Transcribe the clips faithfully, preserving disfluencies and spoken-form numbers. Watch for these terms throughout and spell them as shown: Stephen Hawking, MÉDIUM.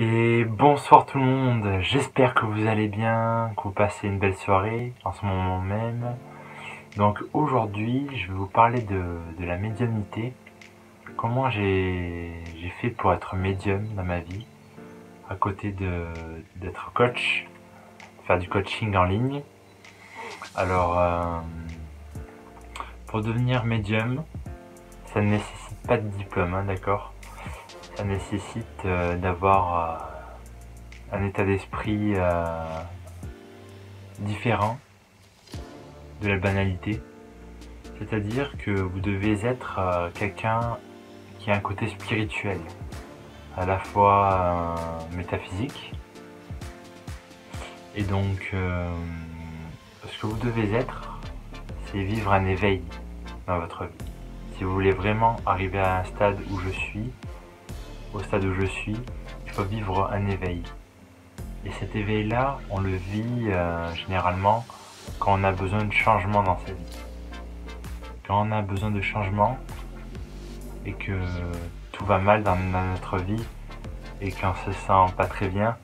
Et bonsoir tout le monde, j'espère que vous allez bien, que vous passez une belle soirée en ce moment même. Donc aujourd'hui je vais vous parler de, de la médiumnité, comment j'ai fait pour être médium dans ma vie, à côté d'être coach, faire du coaching en ligne. Alors euh, pour devenir médium, ça ne nécessite pas de diplôme, hein, d'accord? Ça nécessite euh, d'avoir euh, un état d'esprit euh, différent de la banalité. C'est-à-dire que vous devez être euh, quelqu'un qui a un côté spirituel, à la fois euh, métaphysique, et donc euh, ce que vous devez être, c'est vivre un éveil dans votre vie. Si vous voulez vraiment arriver à un stade où je suis, au stade où je suis, il faut vivre un éveil. Et cet éveil-là, on le vit euh, généralement quand on a besoin de changement dans sa vie. Quand on a besoin de changement et que tout va mal dans, dans notre vie et qu'on se sent pas très bien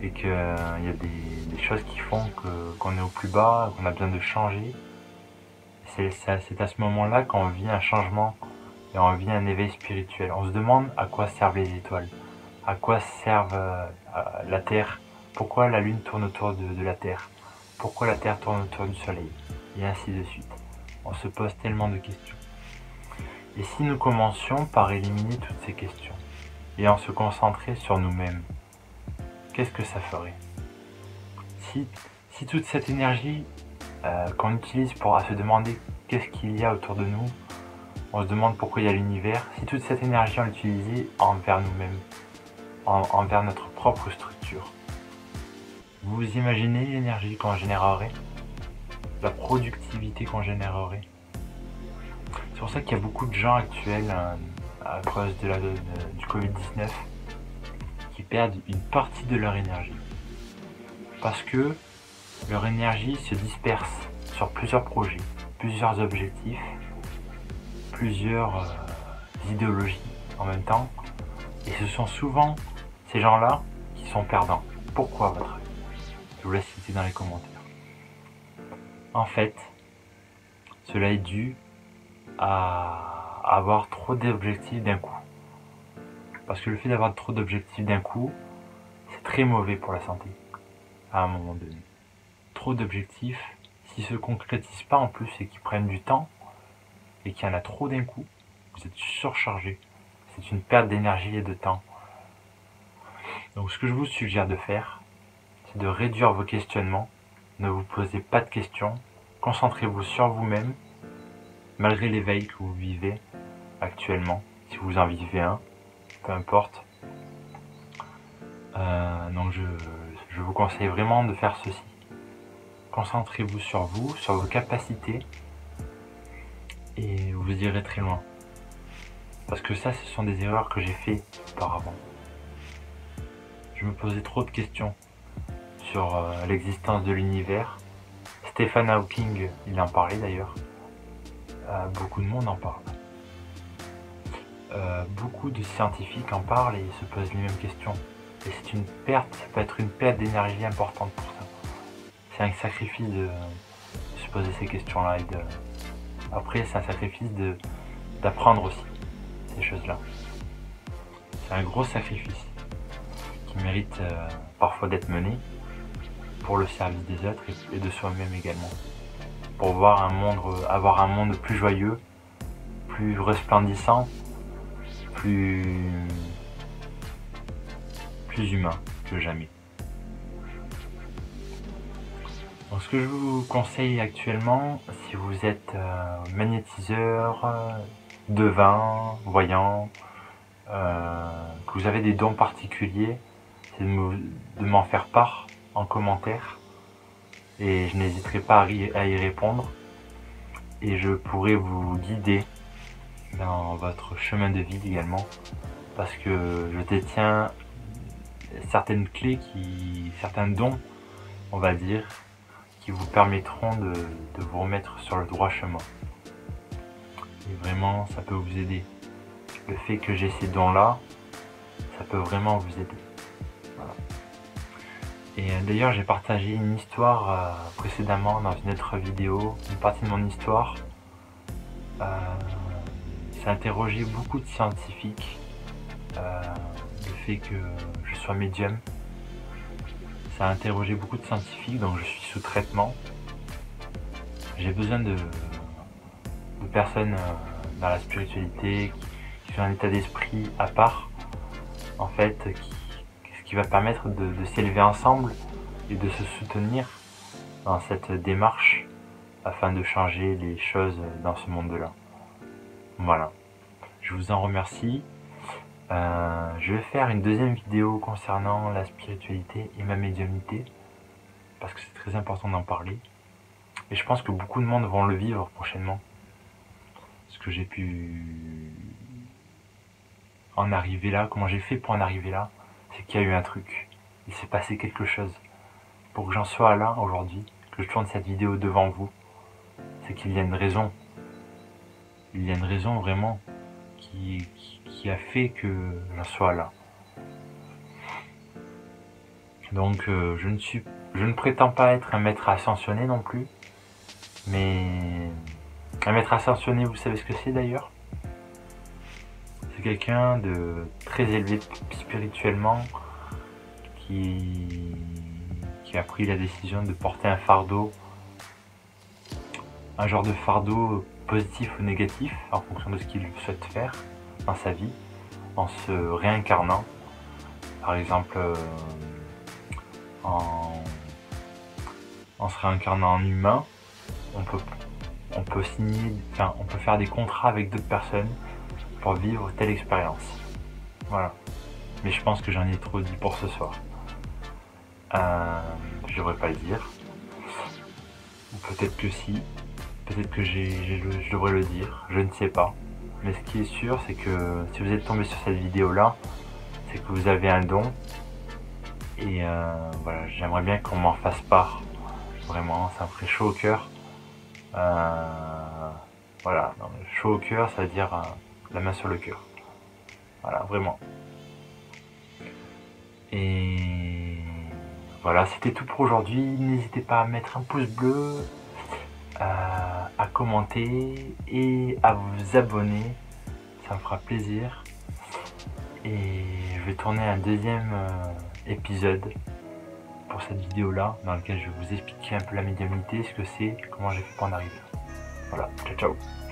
et qu'il euh, y a des, des choses qui font qu'on est au plus bas, qu'on a besoin de changer, c'est à ce moment-là qu'on vit un changement. Et on vit un éveil spirituel. On se demande à quoi servent les étoiles, à quoi servent euh, la Terre, pourquoi la Lune tourne autour de, de la Terre, pourquoi la Terre tourne autour du Soleil, et ainsi de suite. On se pose tellement de questions. Et si nous commencions par éliminer toutes ces questions, et en se concentrer sur nous-mêmes, qu'est-ce que ça ferait? Si, si toute cette énergie euh, qu'on utilise pour se demander qu'est-ce qu'il y a autour de nous, on se demande pourquoi il y a l'univers, si toute cette énergie on l'utilisait envers nous-mêmes, en, envers notre propre structure. Vous imaginez l'énergie qu'on générerait, la productivité qu'on générerait. C'est pour ça qu'il y a beaucoup de gens actuels, hein, à cause de la, de, du Covid dix-neuf, qui perdent une partie de leur énergie. Parce que leur énergie se disperse sur plusieurs projets, plusieurs objectifs, plusieurs euh, idéologies en même temps, et ce sont souvent ces gens-là qui sont perdants. Pourquoi, à votre avis? Je vous laisse citer dans les commentaires. En fait, cela est dû à avoir trop d'objectifs d'un coup. Parce que le fait d'avoir trop d'objectifs d'un coup, c'est très mauvais pour la santé, à un moment donné. Trop d'objectifs, s'ils ne se concrétisent pas en plus et qu'ils prennent du temps, et qu'il y en a trop d'un coup, vous êtes surchargé. C'est une perte d'énergie et de temps. Donc ce que je vous suggère de faire, c'est de réduire vos questionnements. Ne vous posez pas de questions. Concentrez-vous sur vous-même, malgré l'éveil que vous vivez actuellement, si vous en vivez un, peu importe. Euh, donc je, je vous conseille vraiment de faire ceci. Concentrez-vous sur vous, sur vos capacités, et vous irez très loin. Parce que ça, ce sont des erreurs que j'ai fait auparavant. Je me posais trop de questions sur euh, l'existence de l'univers. Stephen Hawking, il en parlait d'ailleurs. Euh, beaucoup de monde en parle. Euh, beaucoup de scientifiques en parlent et se posent les mêmes questions. Et c'est une perte, ça peut être une perte d'énergie importante pour ça. C'est un sacrifice de, de se poser ces questions-là et de... Après, c'est un sacrifice d'apprendre aussi ces choses-là. C'est un gros sacrifice qui mérite euh, parfois d'être mené pour le service des autres et, et de soi-même également. Pour voir un monde, avoir un monde plus joyeux, plus resplendissant, plus, plus humain que jamais. Donc ce que je vous conseille actuellement, si vous êtes euh, magnétiseur, euh, devin, voyant, euh, que vous avez des dons particuliers, c'est de m'en faire part en commentaire et je n'hésiterai pas à y, à y répondre et je pourrai vous guider dans votre chemin de vie également parce que je détiens certaines clés, qui, certains dons, on va dire, qui vous permettront de, de vous remettre sur le droit chemin. Et vraiment, ça peut vous aider. Le fait que j'ai ces dons-là, ça peut vraiment vous aider. Voilà. Et d'ailleurs, j'ai partagé une histoire euh, précédemment dans une autre vidéo, une partie de mon histoire. Euh, ça a interrogé beaucoup de scientifiques, euh, le fait que je sois médium. Ça a interrogé beaucoup de scientifiques, donc je suis sous traitement. J'ai besoin de, de personnes euh, dans la spiritualité, qui, qui sont un état d'esprit à part, en fait, qui qui va permettre de, de s'élever ensemble et de se soutenir dans cette démarche afin de changer les choses dans ce monde-là. Voilà, je vous en remercie. Euh, je vais faire une deuxième vidéo concernant la spiritualité et ma médiumnité, parce que c'est très important d'en parler. Et je pense que beaucoup de monde vont le vivre prochainement. Ce que j'ai pu en arriver là, comment j'ai fait pour en arriver là, c'est qu'il y a eu un truc, il s'est passé quelque chose. Pour que j'en sois là aujourd'hui, que je tourne cette vidéo devant vous, c'est qu'il y a une raison. Il y a une raison vraiment qui, qui, qui a fait que j'en sois là. Donc euh, je ne suis, je ne prétends pas être un maître ascensionné non plus, mais un maître ascensionné, vous savez ce que c'est d'ailleurs ? C'est quelqu'un de très élevé spirituellement qui, qui a pris la décision de porter un fardeau, un genre de fardeau positif ou négatif en fonction de ce qu'il souhaite faire dans sa vie, en se réincarnant, par exemple euh, en, en se réincarnant en humain. On peut, on peut signer, enfin, on peut faire des contrats avec d'autres personnes pour vivre telle expérience. Voilà. Mais je pense que j'en ai trop dit pour ce soir. Euh, je devrais pas le dire. Peut-être que si. Peut-être que j'ai, j'ai, je devrais le dire. Je ne sais pas. Mais ce qui est sûr, c'est que si vous êtes tombé sur cette vidéo-là, c'est que vous avez un don. Et euh, voilà, j'aimerais bien qu'on m'en fasse part. Vraiment, ça me ferait chaud au cœur. Euh, voilà. Non, chaud au cœur, ça veut dire... Euh, la main sur le cœur. Voilà, vraiment. Et voilà, c'était tout pour aujourd'hui. N'hésitez pas à mettre un pouce bleu, à, à commenter et à vous abonner. Ça me fera plaisir. Et je vais tourner un deuxième épisode pour cette vidéo-là, dans lequel je vais vous expliquer un peu la médiumnité, ce que c'est, comment j'ai fait pour en arriver. Voilà, ciao, ciao.